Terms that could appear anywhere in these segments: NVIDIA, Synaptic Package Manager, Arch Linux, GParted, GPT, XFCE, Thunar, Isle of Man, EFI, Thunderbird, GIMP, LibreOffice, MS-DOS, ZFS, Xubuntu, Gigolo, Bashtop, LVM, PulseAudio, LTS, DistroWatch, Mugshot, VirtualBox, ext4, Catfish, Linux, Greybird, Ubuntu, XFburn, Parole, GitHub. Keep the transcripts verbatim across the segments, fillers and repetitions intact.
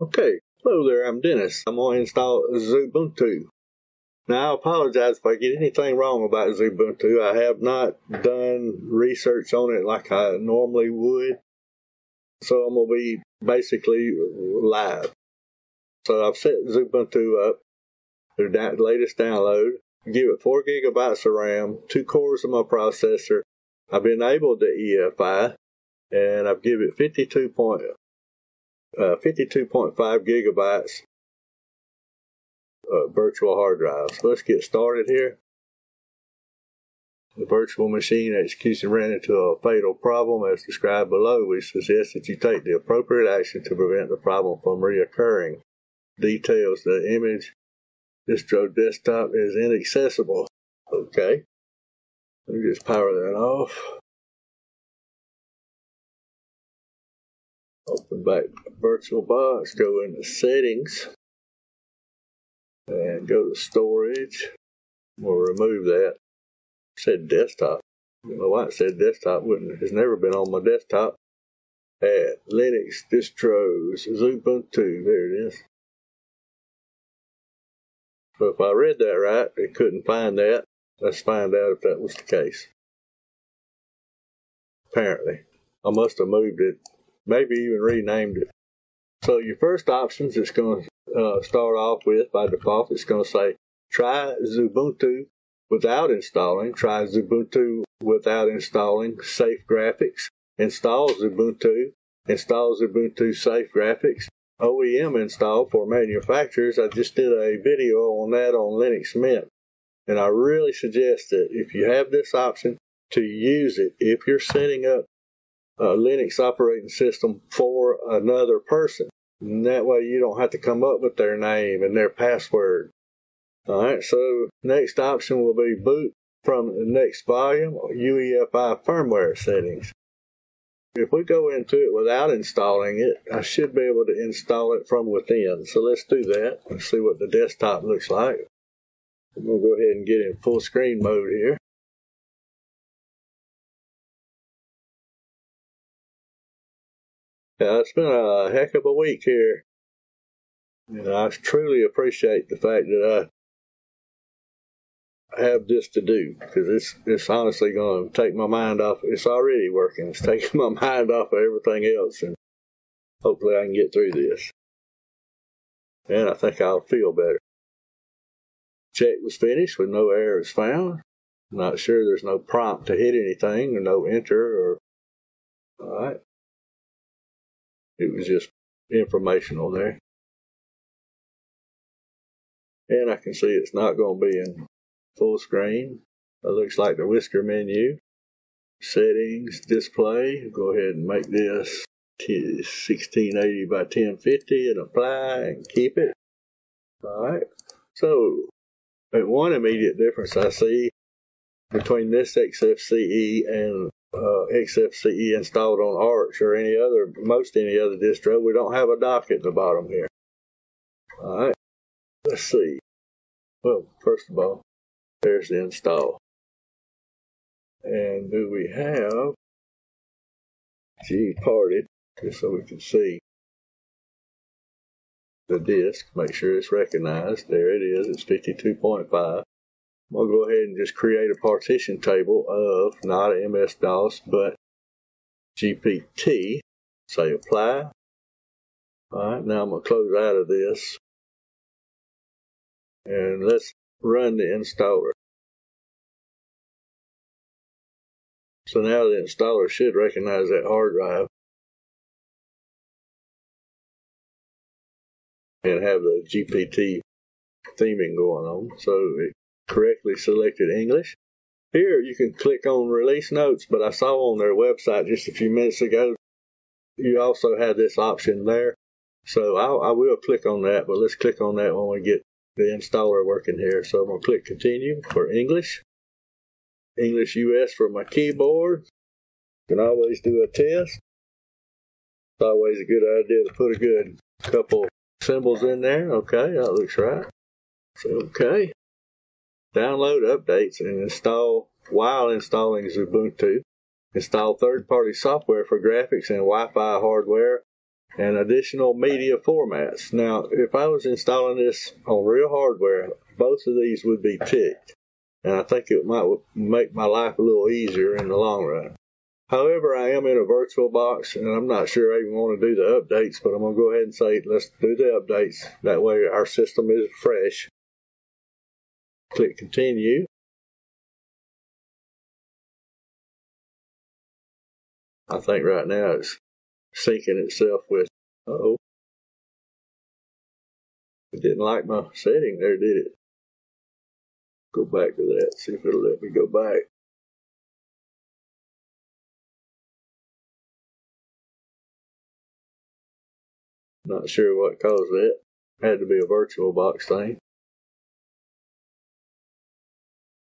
Okay, hello there, I'm Dennis. I'm going to install Xubuntu. Now, I apologize if I get anything wrong about Xubuntu. I have not done research on it like I normally would, so I'm going to be basically live. So I've set Xubuntu up to the latest download, give it four gigabytes of RAM, two cores of my processor. I've enabled the E F I, and I've given it fifty-two point five gigabytes of virtual hard drive. So let's get started here. The virtual machine execution ran into a fatal problem as described below. We suggest that you take the appropriate action to prevent the problem from reoccurring. Details: the image distro desktop is inaccessible. Okay. Let me just power that off. Open back VirtualBox, go into settings, and go to storage. We'll remove that. It said desktop. I don't know why it said desktop. Wouldn't it's never been on my desktop. Add Linux distros, Ubuntu. There it is. So if I read that right, it couldn't find that. Let's find out if that was the case. Apparently, I must have moved it. Maybe even renamed it. So your first options it's going to uh, start off with, by default, it's going to say, try Xubuntu without installing, try Xubuntu without installing Safe Graphics, install Xubuntu, install Xubuntu Safe Graphics, O E M install for manufacturers. I just did a video on that on Linux Mint, and I really suggest that if you have this option, to use it if you're setting up a Linux operating system for another person. And that way you don't have to come up with their name and their password. Alright, so next option will be boot from the next volume, or U E F I firmware settings. If we go into it without installing it, I should be able to install it from within. So let's do that. Let's see what the desktop looks like. I'm going to go ahead and get in full screen mode here. Yeah, it's been a heck of a week here, and I truly appreciate the fact that I have this to do, because it's, it's honestly going to take my mind off. It's already working. It's taking my mind off of everything else, and hopefully I can get through this. And I think I'll feel better. Check was finished with no errors found. I'm not sure, there's no prompt to hit anything, or no enter, or... All right. It was just informational there. And I can see it's not going to be in full screen. It looks like the whisker menu. Settings, display. Go ahead and make this sixteen eighty by ten fifty and apply and keep it. Alright. So, one immediate difference I see between this X F C E and Uh, X F C E installed on Arch or any other, most any other distro, we don't have a dock at the bottom here. Alright, let's see. Well, first of all, there's the install. And do we have G parted, just so we can see the disk, make sure it's recognized. There it is, it's fifty-two point five. I'm going to go ahead and just create a partition table of, not M S DOS, but G P T. Say apply. Alright, now I'm going to close out of this. And let's run the installer. So now the installer should recognize that hard drive and have the G P T theming going on. So it correctly selected English. Here you can click on release notes, but I saw on their website just a few minutes ago you also had this option there. So I'll, I will click on that, but let's click on that when we get the installer working here. So I'm going to click continue for English. English U S for my keyboard. You can always do a test. It's always a good idea to put a good couple symbols in there. Okay, that looks right. So okay. Download updates and install while installing Xubuntu. Install third-party software for graphics and Wi-Fi hardware and additional media formats. Now, if I was installing this on real hardware, both of these would be ticked, and I think it might make my life a little easier in the long run. However, I am in a VirtualBox, and I'm not sure I even want to do the updates, but I'm going to go ahead and say, let's do the updates. That way our system is fresh. Click Continue. I think right now it's syncing itself with, uh-oh. It didn't like my setting there, did it? Go back to that, see if it'll let me go back. Not sure what caused that. Had to be a VirtualBox thing.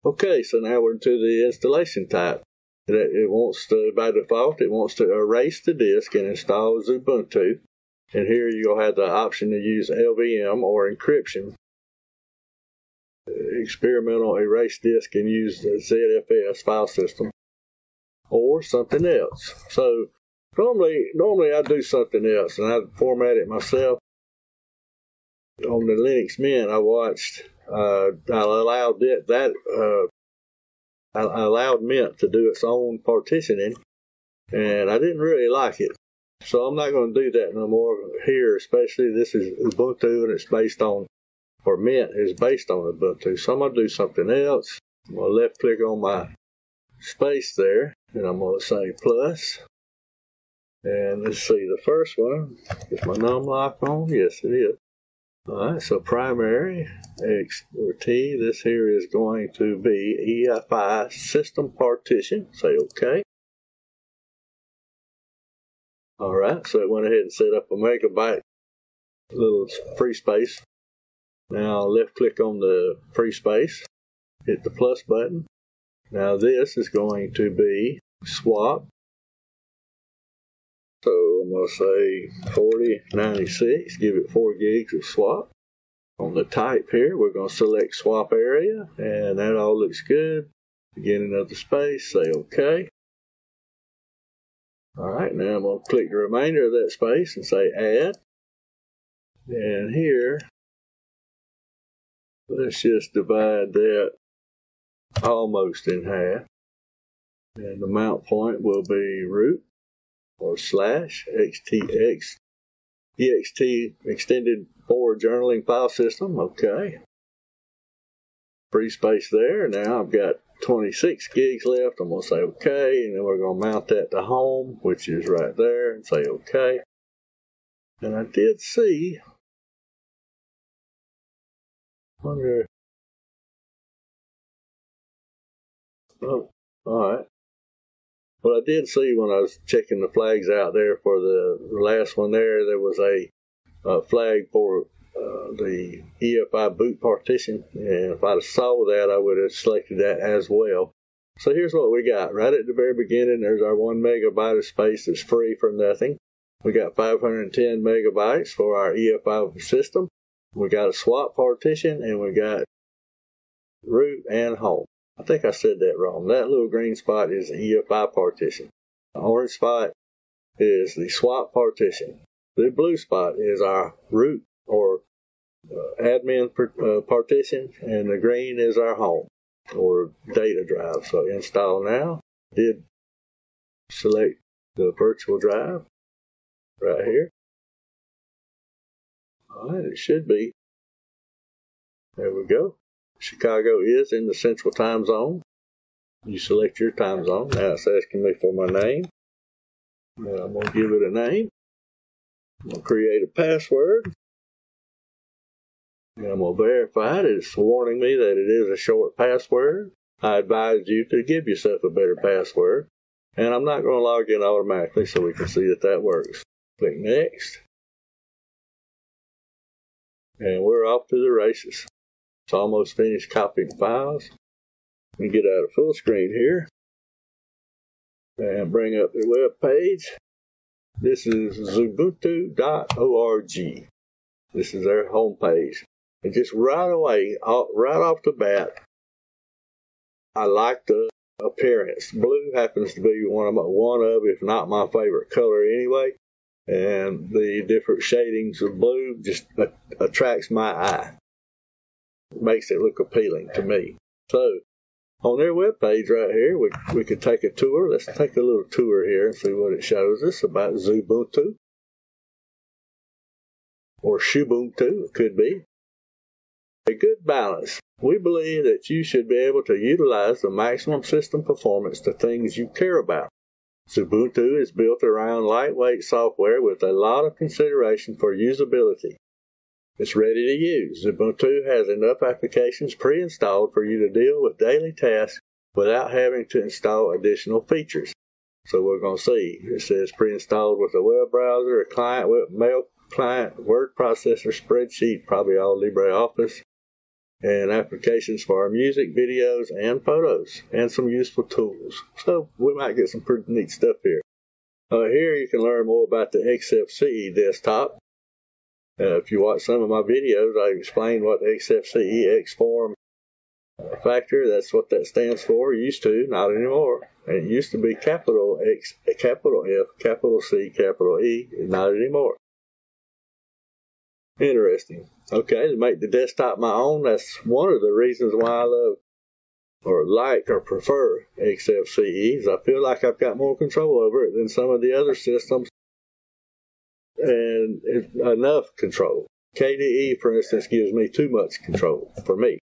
Okay, so now we're into the installation type. It wants to, by default, it wants to erase the disk and install Xubuntu. And here you'll have the option to use L V M or encryption. Experimental erase disk and use the Z F S file system or something else. So normally, normally I do something else, and I format it myself. On the Linux Mint, I watched. Uh, I allowed that. that uh, I allowed Mint to do its own partitioning, and I didn't really like it. So I'm not going to do that no more here, especially this is Ubuntu, and it's based on, or Mint is based on Ubuntu. So I'm going to do something else. I'm going to left click on my space there, and I'm going to say plus. And let's see, the first one, is my num lock on? Yes, it is. All right, so primary X F C E, this here is going to be E F I system partition. Say OK. All right, so it went ahead and set up a megabyte little free space. Now left click on the free space, hit the plus button. Now this is going to be swap. So I'm going to say forty ninety-six, give it four gigs of swap. On the type here, we're going to select swap area, and that all looks good. Beginning of the space, say OK. All right, now I'm going to click the remainder of that space and say add. And here, let's just divide that almost in half. And the mount point will be root. Or slash X T X E X T extended forward journaling file system. Okay. Free space there. Now I've got twenty-six gigs left. I'm going to say okay. And then we're going to mount that to home, which is right there, and say okay. And I did see, wonder, oh, all right. Well, I did see when I was checking the flags out there for the last one there, there was a, a flag for uh, the E F I boot partition. And if I saw that, I would have selected that as well. So here's what we got. Right at the very beginning, there's our one megabyte of space that's free for nothing. We got five hundred ten megabytes for our E F I system. We got a swap partition, and we got root and home. I think I said that wrong. That little green spot is the E F I partition. The orange spot is the swap partition. The blue spot is our root or uh, admin per, uh, partition, and the green is our home or data drive. So install now. Did select the virtual drive right here. All right, it should be. There we go. Chicago is in the central time zone. You select your time zone. Now it's asking me for my name. Now I'm going to give it a name. I'm going to create a password. And I'm going to verify it. It's warning me that it is a short password. I advise you to give yourself a better password. And I'm not going to log in automatically, so we can see that that works. Click Next. And we're off to the races. It's almost finished copying files. We get out of full screen here and bring up the web page. This is xubuntu dot org. This is their homepage. And just right away, right off the bat, I like the appearance. Blue happens to be one of my, one of, if not my favorite color anyway. and the different shadings of blue just attracts my eye. It makes it look appealing to me. So on their webpage right here, we, we could take a tour. Let's take a little tour here and see what it shows us about Xubuntu. Or Xubuntu, it could be. A good balance. We believe that you should be able to utilize the maximum system performance to things you care about. Xubuntu is built around lightweight software with a lot of consideration for usability. It's ready to use. Ubuntu has enough applications pre-installed for you to deal with daily tasks without having to install additional features. So we're going to see. It says pre-installed with a web browser, a client, web, mail client, word processor, spreadsheet, probably all LibreOffice, and applications for our music, videos, and photos, and some useful tools. So we might get some pretty neat stuff here. Uh, here you can learn more about the X F C E desktop. Uh, if you watch some of my videos, I explain what X F C E, X form uh, factor, that's what that stands for. Used to, not anymore. And it used to be capital X, capital F, capital C, capital E, not anymore. Interesting. Okay, to make the desktop my own, that's one of the reasons why I love or like or prefer X F C E, is I feel like I've got more control over it than some of the other systems. And enough control. K D E, for instance, gives me too much control for me.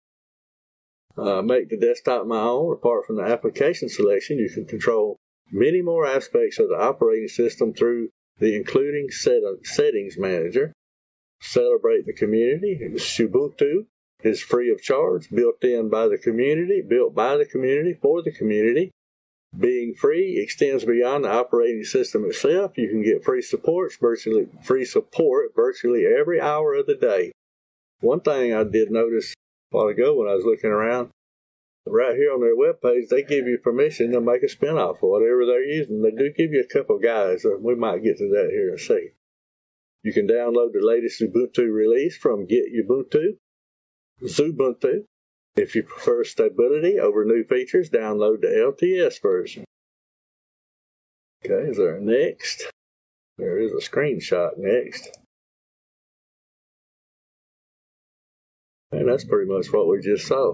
Uh, make the desktop my own. Apart from the application selection, you can control many more aspects of the operating system through the including set settings manager. Celebrate the community. Xubuntu is free of charge, built in by the community, built by the community, for the community. Being free extends beyond the operating system itself. You can get free support virtually, free support virtually every hour of the day. One thing I did notice a while ago when I was looking around, right here on their webpage, they give you permission to make a spinoff for whatever they're using. They do give you a couple guys. We might get to that here in a second. You can download the latest Ubuntu release from Get Ubuntu, Xubuntu. If you prefer stability over new features, download the L T S version. Okay, is there a next? There is a screenshot next. And that's pretty much what we just saw.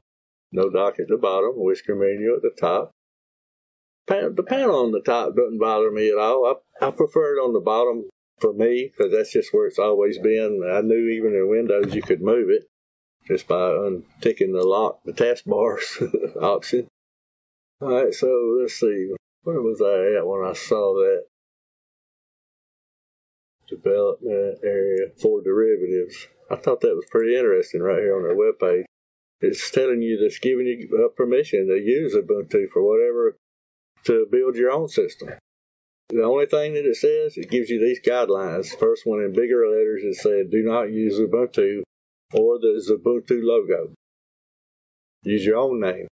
No dock at the bottom, whisker menu at the top. Pan, the panel on the top doesn't bother me at all. I, I prefer it on the bottom for me, because that's just where it's always been. I knew even in Windows you could move it, just by unticking the lock, the taskbars option. All right, so let's see. Where was I at when I saw that? Development area for derivatives. I thought that was pretty interesting right here on their webpage. It's telling you that's giving you permission to use Ubuntu for whatever, to build your own system. The only thing that it says, it gives you these guidelines. First one in bigger letters, it said, do not use Ubuntu or the Xubuntu logo. Use your own name.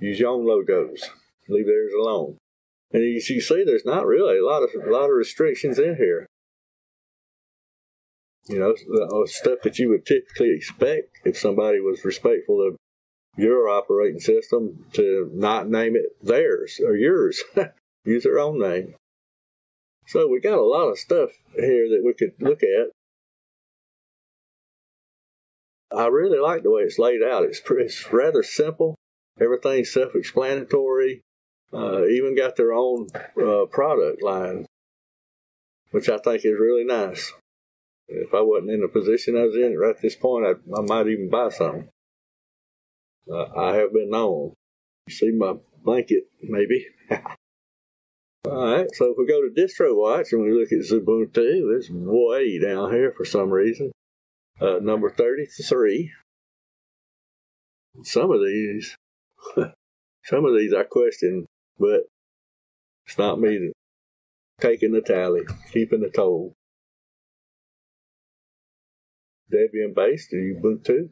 Use your own logos. Leave theirs alone. And as you see, there's not really a lot of a lot of restrictions in here. You know, the stuff that you would typically expect if somebody was respectful of your operating system, to not name it theirs or yours. Use their own name. So we got a lot of stuff here that we could look at. I really like the way it's laid out. It's, pretty, it's rather simple. Everything's self-explanatory. Uh, even got their own uh, product line, which I think is really nice. If I wasn't in the position I was in right at this point, I, I might even buy something. Uh, I have been known. You see my blanket, maybe. All right, so if we go to DistroWatch and we look at Xubuntu, it's way down here for some reason. Uh, number thirty-three. Some of these, some of these I question, but it's not me that, taking the tally, keeping the toll. Debian-based Ubuntu,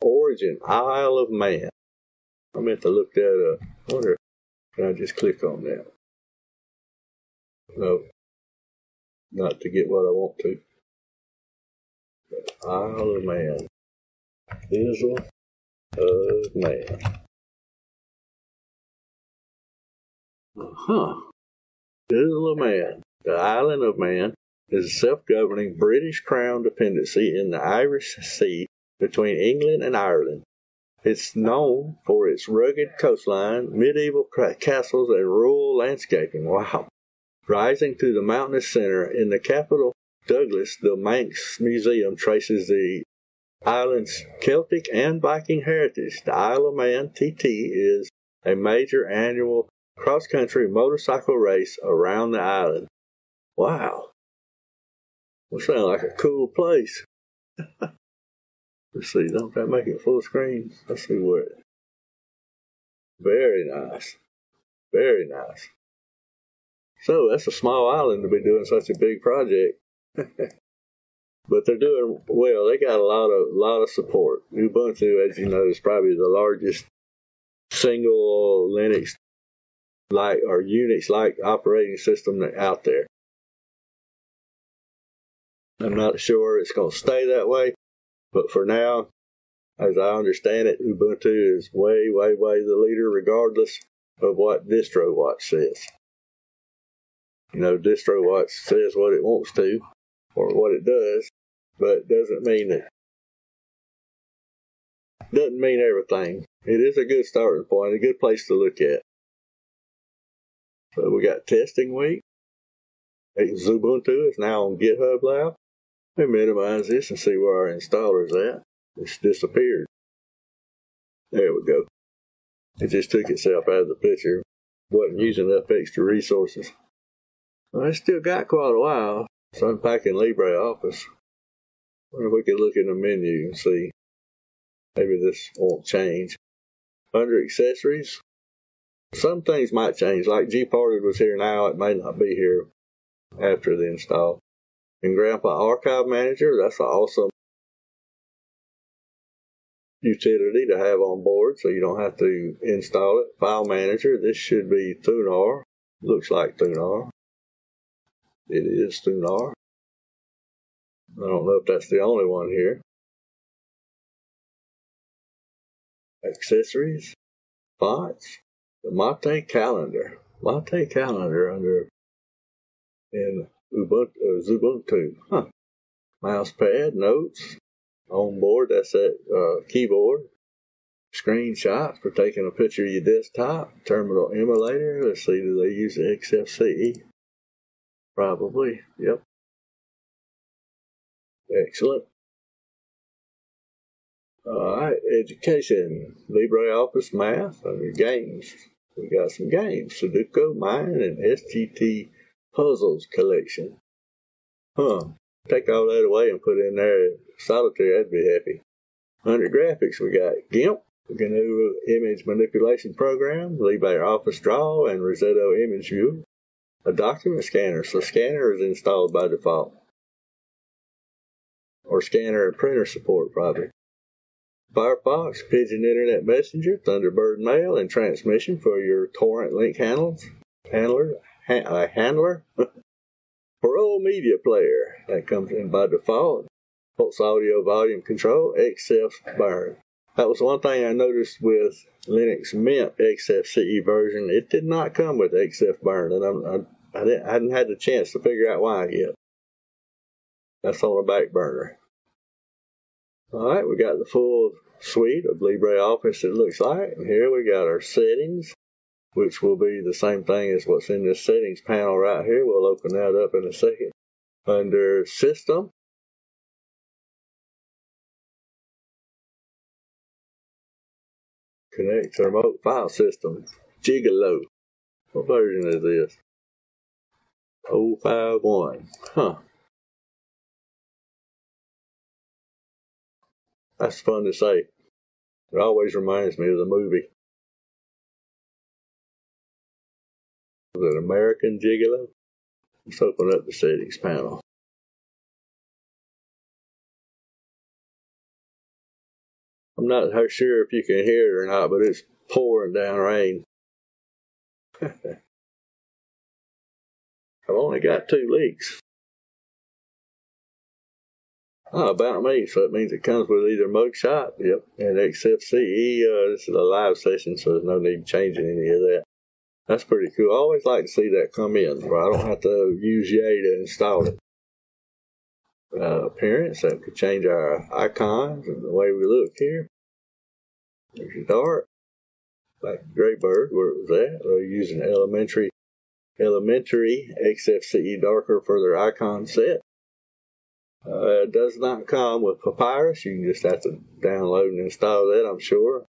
origin Isle of Man. I meant to look that up. I wonder if I just click on that. No, not to get what I want to. Isle of Man. Isle of Man. Uh huh. Isle of Man. The Island of Man is a self-governing British Crown dependency in the Irish Sea between England and Ireland. It's known for its rugged coastline, medieval castles, and rural landscaping. Wow. Rising to the mountainous center in the capital, Douglas, the Manx Museum traces the island's Celtic and Viking heritage. The Isle of Man T T is a major annual cross-country motorcycle race around the island. Wow. Well, sounds like a cool place. Let's see, don't that make it full screen? Let's see what. Very nice. Very nice. So that's a small island to be doing such a big project. But they're doing well. They got a lot of lot of support. Ubuntu, as you know, is probably the largest single Linux like or Unix like operating system out there. I'm not sure it's gonna stay that way. But for now, as I understand it, Ubuntu is way, way, way the leader, regardless of what DistroWatch says. You know, DistroWatch says what it wants to, or what it does, but it doesn't mean it. Doesn't mean everything. It is a good starting point, a good place to look at. So we got testing week. Xubuntu is now on GitHub Live. Let me minimize this and see where our installer is at. It's disappeared. There we go. It just took itself out of the picture. Wasn't using up extra resources. Well, I still got quite a while. It's unpacking LibreOffice. Wonder if we could look in the menu and see. Maybe this won't change. Under accessories, some things might change. Like Gparted was here now, it may not be here after the install. And Grandpa Archive Manager, that's an awesome utility to have on board so you don't have to install it. File Manager, this should be Thunar. Looks like Thunar. It is Thunar. I don't know if that's the only one here. Accessories, fonts, the Mate Calendar. Mate Calendar under in Ubuntu, Xubuntu, huh. Mouse pad, notes, on board, that's that uh, keyboard, screenshots for taking a picture of your desktop, terminal emulator, let's see, do they use the X F C E? Probably, yep. Excellent. Alright, education, LibreOffice math, under games, we got some games, Sudoku, Mine, and S G T. Puzzles collection. Huh. Take all that away and put in there solitaire, I'd be happy. Under graphics, we got GIMP, the GNU Image Manipulation Program, LibreOffice Draw, and Rosetto Image View. A document scanner, so scanner is installed by default. Or scanner and printer support, probably. Firefox, Pigeon Internet Messenger, Thunderbird Mail, and Transmission for your torrent link handles, handler. A handler, Parole media player that comes in by default. Pulse audio volume control, XFburn. That was one thing I noticed with Linux Mint X F C E version. It did not come with XFburn, and I'm, I, I, didn't, I hadn't had the chance to figure out why yet. That's on the back burner. All right, we got the full suite of LibreOffice. It looks like, and here we got our settings, which will be the same thing as what's in this settings panel right here. We'll open that up in a second. Under System, connect to remote file system. Gigolo. What version is this? oh five one. Huh. That's fun to say. It always reminds me of the movie. An American Gigolo. Let's open up the settings panel. I'm not sure if you can hear it or not, but it's pouring down rain. I've only got two leaks. Oh, about me, so it means it comes with either Mugshot, yep, and X F C E. Uh, this is a live session, so there's no need changing any of that. That's pretty cool. I always like to see that come in, where I don't have to use Y A to install it. uh, appearance, that could change our icons and the way we look here. There's your dark, like Greybird, where it was at. They're using elementary, elementary X F C E darker for their icon set. Uh, it does not come with Papyrus. You can just have to download and install that, I'm sure.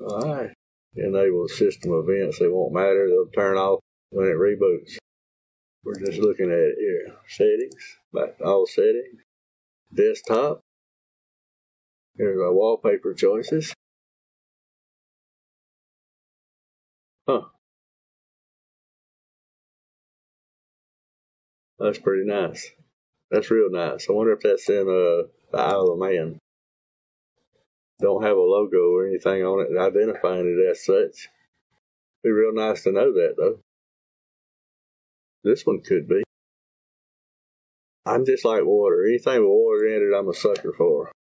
All right. Enable system events. They won't matter. They'll turn off when it reboots. We're just looking at it here. Settings. Back to all settings. Desktop. Here's our wallpaper choices. Huh. That's pretty nice. That's real nice. I wonder if that's in uh, the Isle of Man. Don't have a logo or anything on it identifying it as such. Be real nice to know that, though. This one could be. I'm just like water. Anything with water in it, I'm a sucker for.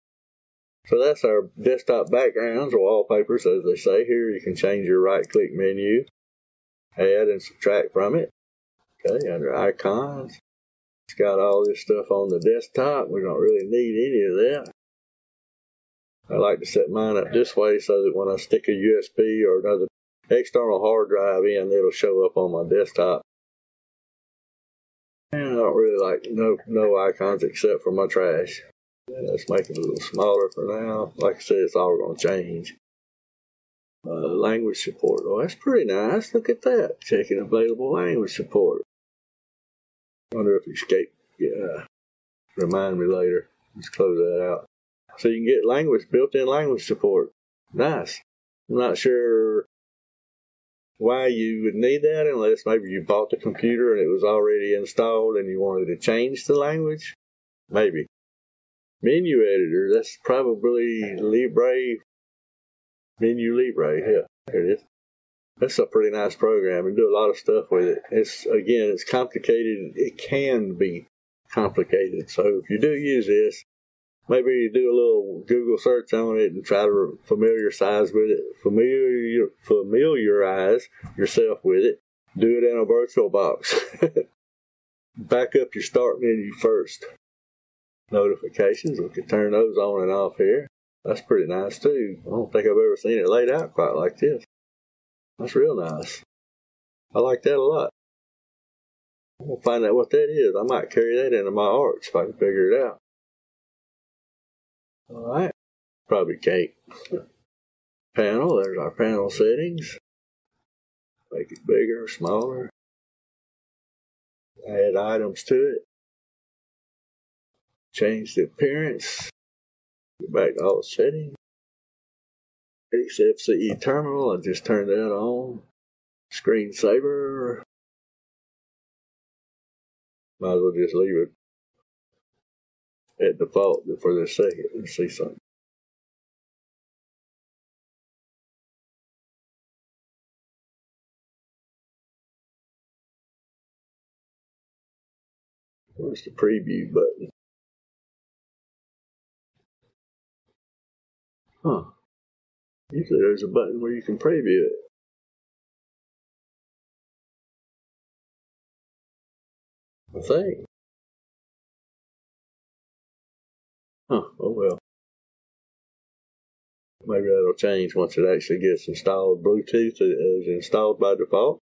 So that's our desktop backgrounds, or wallpapers, as they say. Here you can change your right-click menu, add and subtract from it. Okay, under icons. It's got all this stuff on the desktop. We don't really need any of that. I like to set mine up this way so that when I stick a U S B or another external hard drive in, it'll show up on my desktop. And I don't really like no, no icons except for my trash. Let's make it a little smaller for now. Like I said, it's all going to change. Uh, language support. Oh, that's pretty nice. Look at that. Checking available language support. Wonder if escape, yeah, remind me later. Let's close that out. So you can get language, built-in language support. Nice. I'm not sure why you would need that unless maybe you bought the computer and it was already installed and you wanted to change the language. Maybe. Menu editor, that's probably Libre, Menu Libre, yeah, there it is. That's a pretty nice program. You can do a lot of stuff with it. It's, again, it's complicated. It can be complicated. So if you do use this, maybe you do a little Google search on it and try to familiarize with it. Familiar, familiarize yourself with it. Do it in a VirtualBox. Back up your start menu first. Notifications, we can turn those on and off here. That's pretty nice too. I don't think I've ever seen it laid out quite like this. That's real nice. I like that a lot. I'm going to find out what that is. I might carry that into my arts if I can figure it out. All right. Probably can't. Panel. There's our panel settings. Make it bigger, smaller. Add items to it. Change the appearance. Go back to all settings. X F C E terminal, I just turned that on. Screensaver. Might as well just leave it at default for this second. Let's see something. Where's the preview button? Huh. Usually there's a button where you can preview it. I think. Huh, oh well. Maybe that'll change once it actually gets installed. Bluetooth is installed by default.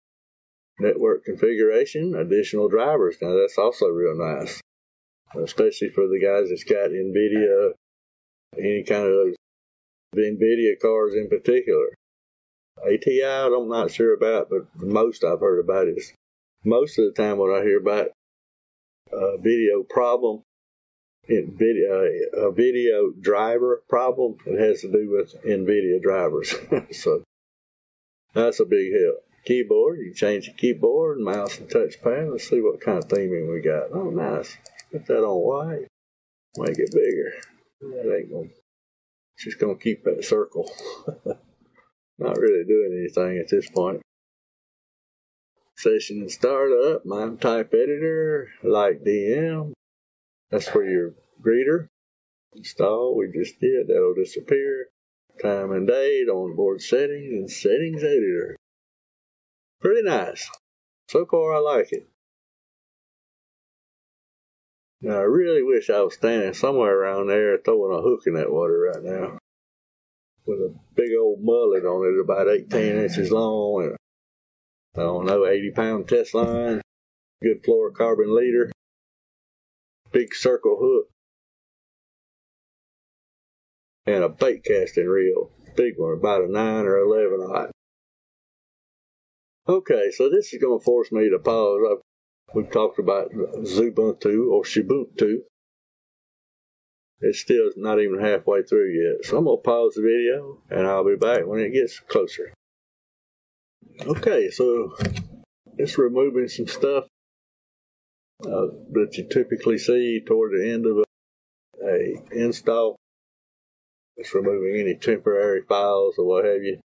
Network configuration, additional drivers. Now that's also real nice. Especially for the guys that's got NVIDIA, any kind of those. The NVIDIA cards in particular. A T I, I'm not sure about, but most I've heard about is most of the time when I hear about a video problem, in video, a video driver problem, it has to do with NVIDIA drivers. So that's a big help. Keyboard, you change the keyboard, mouse and touchpad. Let's see what kind of theming we got. Oh, nice. Put that on white. Make it bigger. That ain't going to. Just gonna keep that circle. Not really doing anything at this point. Session and startup, MIME type editor, like D M. That's for your greeter. Install, we just did, that'll disappear. Time and date, onboard settings, and settings editor. Pretty nice. So far I like it. Now, I really wish I was standing somewhere around there throwing a hook in that water right now with a big old mullet on it about eighteen inches long and, I don't know, eighty pound test line, good fluorocarbon leader, big circle hook, and a bait casting reel, big one, about a nine or eleven aught. Okay, so this is going to force me to pause. I've, we've talked about Xubuntu or Xubuntu. It's still not even halfway through yet. So I'm going to pause the video, and I'll be back when it gets closer. Okay, so it's removing some stuff uh, that you typically see toward the end of an install. It's removing any temporary files or what have you.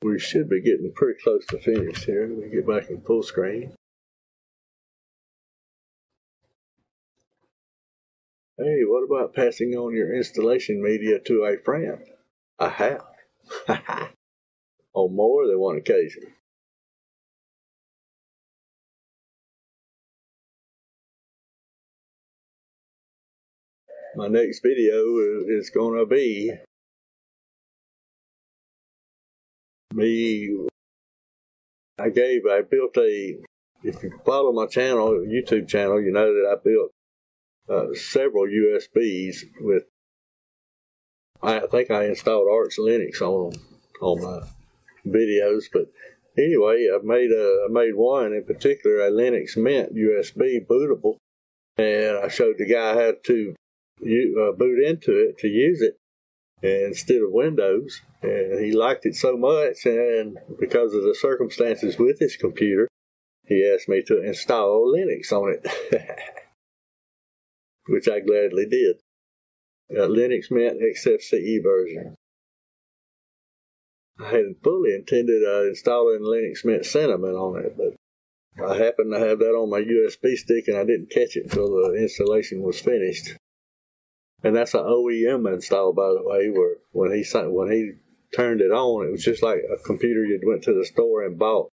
We should be getting pretty close to finish here. Let me get back in full screen. Hey, what about passing on your installation media to a friend? I have. On more than one occasion. My next video is going to be me. I gave, I built a, if you follow my channel, YouTube channel, you know that I built uh, several U S Bs with, I think I installed Arch Linux on them, on my videos. But anyway, I've made, a, I made one in particular, a Linux Mint U S B bootable, and I showed the guy how to you, uh, boot into it to use it instead of Windows. And he liked it so much, and because of the circumstances with his computer, he asked me to install Linux on it, which I gladly did. Uh, Linux Mint X F C E version. I had fully intended uh, installing Linux Mint Cinnamon on it, but I happened to have that on my U S B stick, and I didn't catch it until the installation was finished. And that's an O E M install, by the way, where when he when he turned it on, it was just like a computer you went to the store and bought.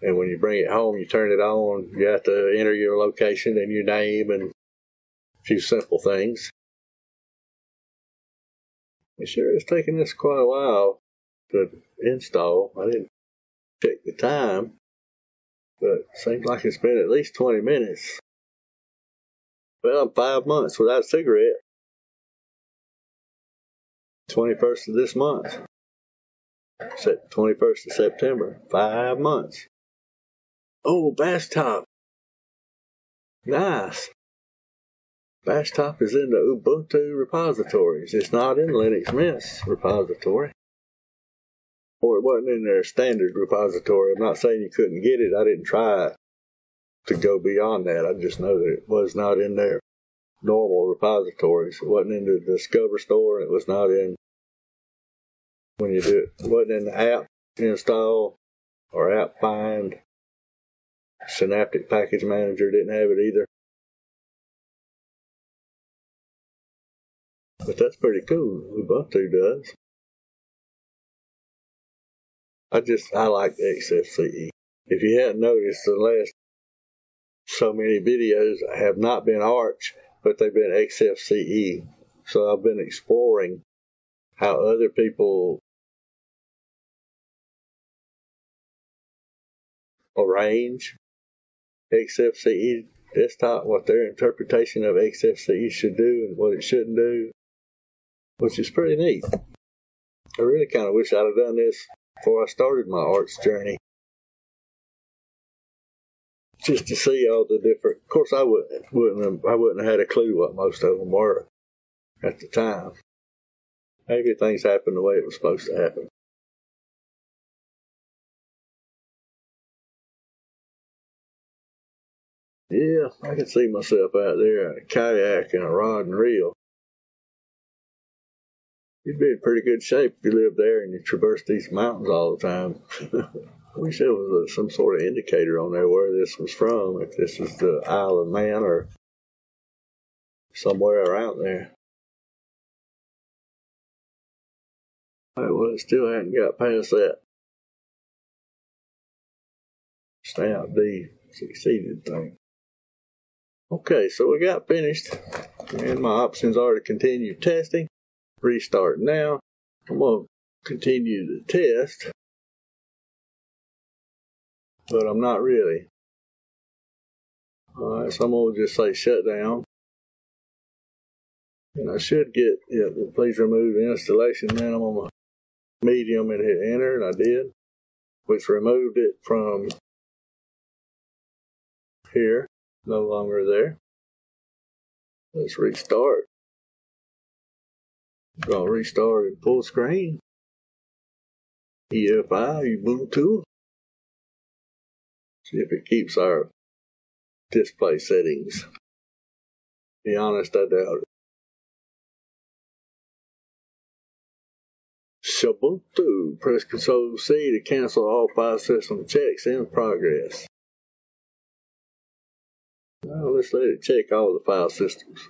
And when you bring it home, you turn it on, you have to enter your location and your name and a few simple things. It sure is taking this quite a while to install. I didn't check the time, but it seems like it's been at least twenty minutes. Well, I'm five months without a cigarette. twenty-first of this month. twenty-first of September. Five months. Oh, Bashtop. Nice. Bashtop is in the Ubuntu repositories. It's not in Linux Mint's repository. Or it wasn't in their standard repository. I'm not saying you couldn't get it. I didn't try it to go beyond that. I just know that it was not in their normal repositories. It wasn't in the Discover store. It was not in, when you do it, it wasn't in the app install or app find. Synaptic Package Manager didn't have it either. But that's pretty cool. Ubuntu does. I just, I like X F C E. If you hadn't noticed, the last so many videos have not been Arch, but they've been X F C E. So I've been exploring how other people arrange X F C E desktop, what their interpretation of X F C E should do and what it shouldn't do, which is pretty neat. I really kind of wish I'd have done this before I started my Arch journey, just to see all the different. Of course, I wouldn't, wouldn't have, I wouldn't have had a clue what most of them were at the time. Maybe things happened the way it was supposed to happen. Yeah, I could see myself out there in a kayak and a rod and reel. You'd be in pretty good shape if you lived there and you traversed these mountains all the time. I wish there was a, some sort of indicator on there where this was from, if this is the Isle of Man or somewhere around there. All right, well, it still hasn't got past that stamp D succeeded thing. Okay, so we got finished, and my options are to continue testing, restart now. I'm going to continue the test, but I'm not really. Alright, so I'm going to just say shut down. And I should get, yeah, please remove the installation minimum on my medium and hit enter, and I did, which removed it from here. No longer there. Let's restart. I'm going to restart in full screen. E F I, Ubuntu. See if it keeps our display settings. To be honest, I doubt it. Xubuntu. Press Control C to cancel all file system checks in progress. Well, let's let it check all the file systems.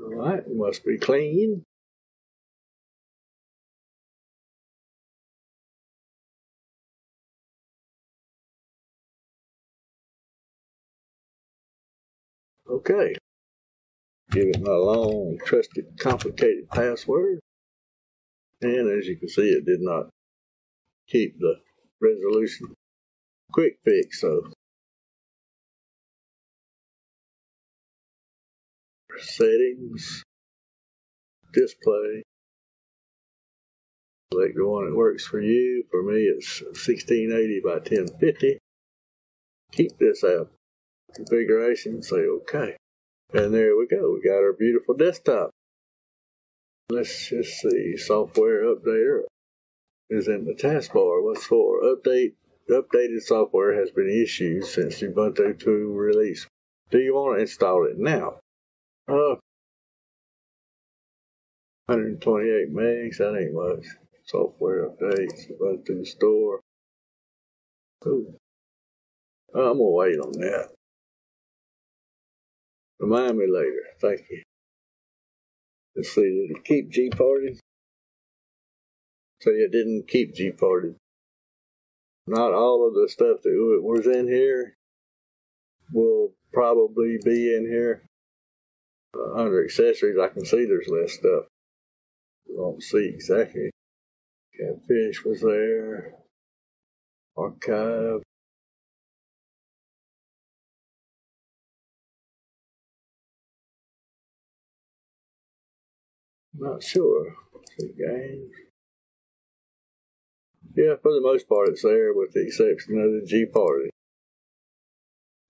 Alright, must be clean. Okay. Give it my long, trusted, complicated password. And as you can see, it did not keep the resolution quick fix, so. Settings, display, select the one that works for you. For me, it's sixteen eighty by ten fifty. Keep this app configuration, say OK. And there we go. We got our beautiful desktop. Let's just see. Software updater is in the taskbar. What's for? Update. Updated software has been issued since Ubuntu two release. Do you want to install it now? Uh, one hundred twenty-eight megs, that ain't much. Software updates, Ubuntu store. Cool. I'm going to wait on that. Remind me later, thank you. Let's see, did it keep Gparted? So it didn't keep Gparted. Not all of the stuff that was in here will probably be in here. Uh, under accessories, I can see there's less stuff. I don't see exactly. Catfish was there. Archive. Not sure. See games. Yeah, for the most part, it's there with the exception of the G party.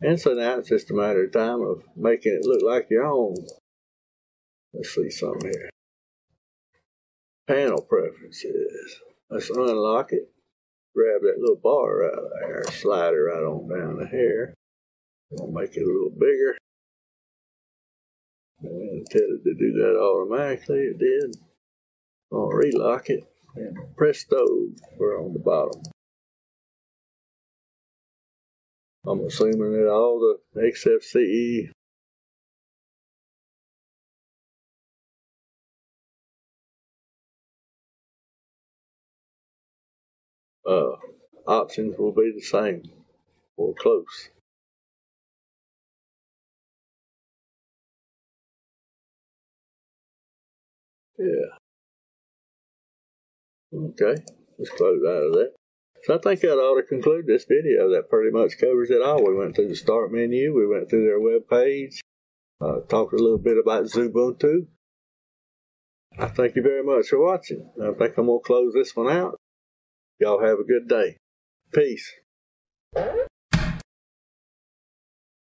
And so now it's just a matter of time of making it look like your own. Let's see something here. Panel preferences. Let's unlock it. Grab that little bar right there. Slide it right on down to here. We'll make it a little bigger. And tell it to do that automatically. It did. I'll relock it. And presto, we're on the bottom. I'm assuming that all the X F C E uh, options will be the same or close. Yeah. Okay, let's close out of that. So I think that ought to conclude this video. That pretty much covers it all. We went through the start menu. We went through their web page. Uh, talked a little bit about Xubuntu. I thank you very much for watching. I think I'm going to close this one out. Y'all have a good day. Peace.